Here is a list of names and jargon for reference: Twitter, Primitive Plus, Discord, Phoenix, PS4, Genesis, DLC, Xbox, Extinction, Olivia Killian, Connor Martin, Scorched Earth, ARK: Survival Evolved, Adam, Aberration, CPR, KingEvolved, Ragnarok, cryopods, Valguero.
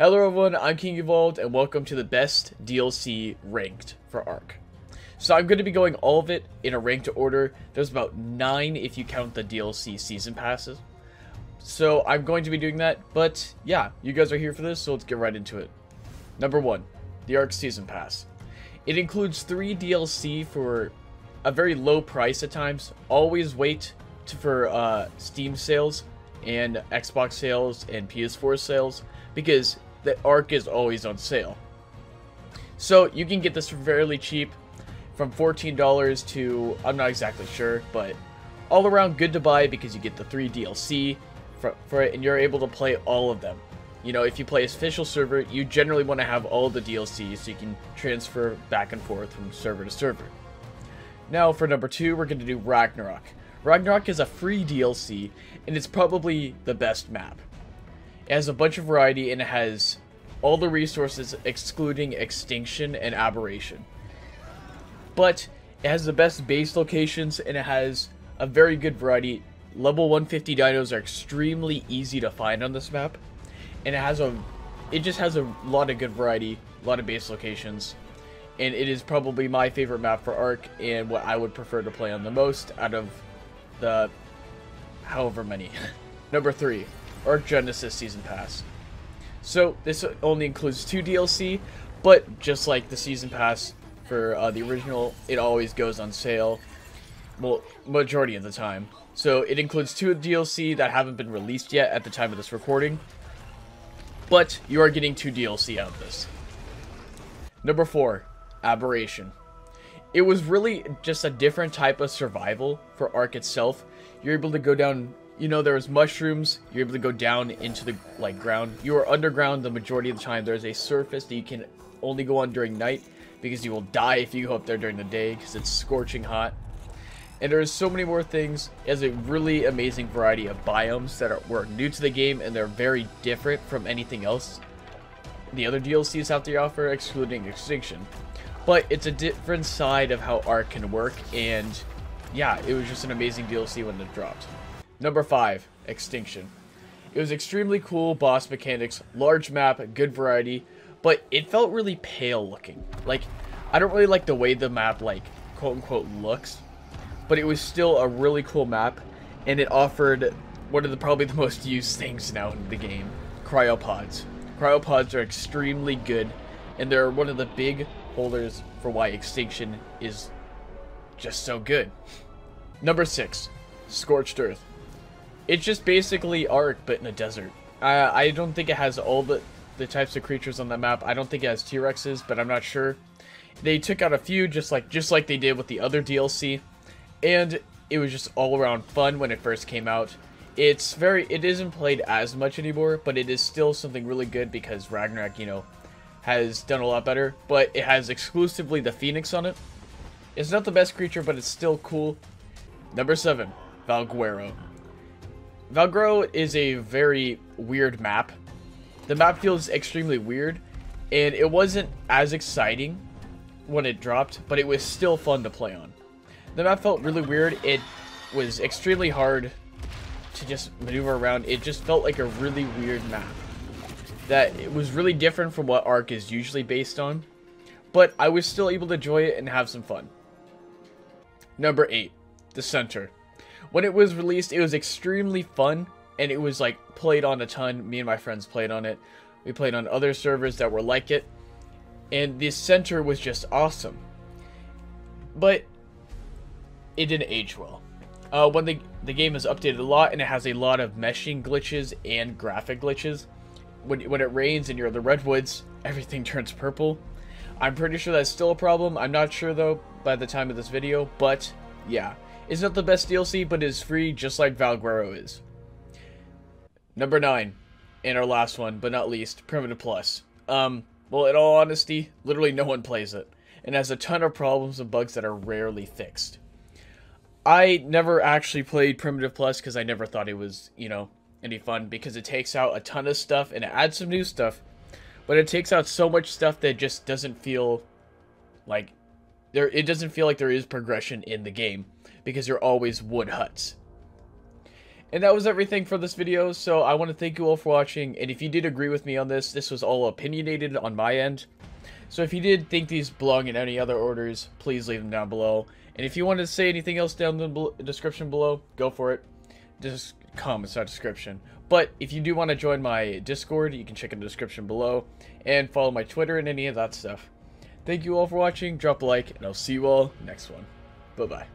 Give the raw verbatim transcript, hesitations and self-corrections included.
Hello everyone, I'm King Evolved, and welcome to the best D L C ranked for ARK. So I'm going to be going all of it in a ranked order. There's about nine if you count the D L C season passes. So I'm going to be doing that, but yeah, you guys are here for this, so let's get right into it. Number one, the ARK Season Pass. It includes three D L C for a very low price at times. Always wait to, for uh, Steam sales and Xbox sales and P S four sales, because the ARK is always on sale. So you can get this fairly cheap, from fourteen dollars to, I'm not exactly sure, but all around good to buy because you get the three D L C for, for it, and you're able to play all of them. You know, if you play official server, you generally want to have all the D L C so you can transfer back and forth from server to server. Now for number two, we're going to do Ragnarok. Ragnarok is a free D L C, and it's probably the best map. It has a bunch of variety, and it has all the resources excluding Extinction and Aberration. But it has the best base locations, and it has a very good variety. Level one fifty dinos are extremely easy to find on this map, and it has a, it just has a lot of good variety, a lot of base locations, and it is probably my favorite map for ARK and what I would prefer to play on the most out of the however many. Number three, ARK Genesis Season Pass. So this only includes two D L C, but just like the Season Pass for uh, the original, it always goes on sale, well, majority of the time. So it includes two D L C that haven't been released yet at the time of this recording, but you are getting two D L C out of this. Number four, Aberration. It was really just a different type of survival for ARK itself. You're able to go down, you know, there was mushrooms, you're able to go down into the like ground. You are underground the majority of the time. There's a surface that you can only go on during night, because you will die if you go up there during the day because it's scorching hot. And there's so many more things. It has a really amazing variety of biomes that are, were new to the game, and they're very different from anything else the other D L Cs have to offer, excluding Extinction. But it's a different side of how ARK can work, and yeah, it was just an amazing D L C when it dropped. Number five, Extinction. It was extremely cool boss mechanics, large map, good variety, but it felt really pale looking. Like, I don't really like the way the map, like, quote unquote looks, but it was still a really cool map, and it offered one of the probably the most used things now in the game, cryopods. Cryopods are extremely good, and they're one of the big holders for why Extinction is just so good. Number six, Scorched Earth. It's just basically ARK, but in a desert. I, I don't think it has all the... the types of creatures on the map. I don't think it has T-Rexes, but I'm not sure. They took out a few, just like just like they did with the other D L C, and it was just all around fun when it first came out. It's very, it isn't played as much anymore, but it is still something really good because Ragnarok, you know, has done a lot better. But it has exclusively the Phoenix on it. It's not the best creature, but it's still cool. Number seven, Valguero. Valguero is a very weird map. The map feels extremely weird, and it wasn't as exciting when it dropped, but it was still fun to play on. The map felt really weird. It was extremely hard to just maneuver around. It just felt like a really weird map that it was really different from what ARK is usually based on, but I was still able to enjoy it and have some fun. Number eight, the Center. When it was released, it was extremely fun, and it was like played on a ton. Me and my friends played on it. We played on other servers that were like it, and the Center was just awesome. But it didn't age well. Uh, when the the game is updated a lot, and it has a lot of meshing glitches and graphic glitches. When when it rains and you're in the redwoods, everything turns purple. I'm pretty sure that's still a problem. I'm not sure though by the time of this video, but yeah, it's not the best D L C, but it's free, just like Valguero is. Number nine, and our last one, but not least, Primitive Plus. Um, well, in all honesty, literally no one plays it, and has a ton of problems and bugs that are rarely fixed. I never actually played Primitive Plus because I never thought it was, you know, any fun, because it takes out a ton of stuff and it adds some new stuff, but it takes out so much stuff that just doesn't feel like there. It doesn't feel like there is progression in the game because you're always wood huts. And that was everything for this video, so I want to thank you all for watching, and if you did agree with me on this, this was all opinionated on my end. So if you did think these belong in any other orders, please leave them down below. And if you want to say anything else down in the description below, go for it. Just comments, not description. But if you do want to join my Discord, you can check in the description below, and follow my Twitter and any of that stuff. Thank you all for watching, drop a like, and I'll see you all next one. Bye-bye.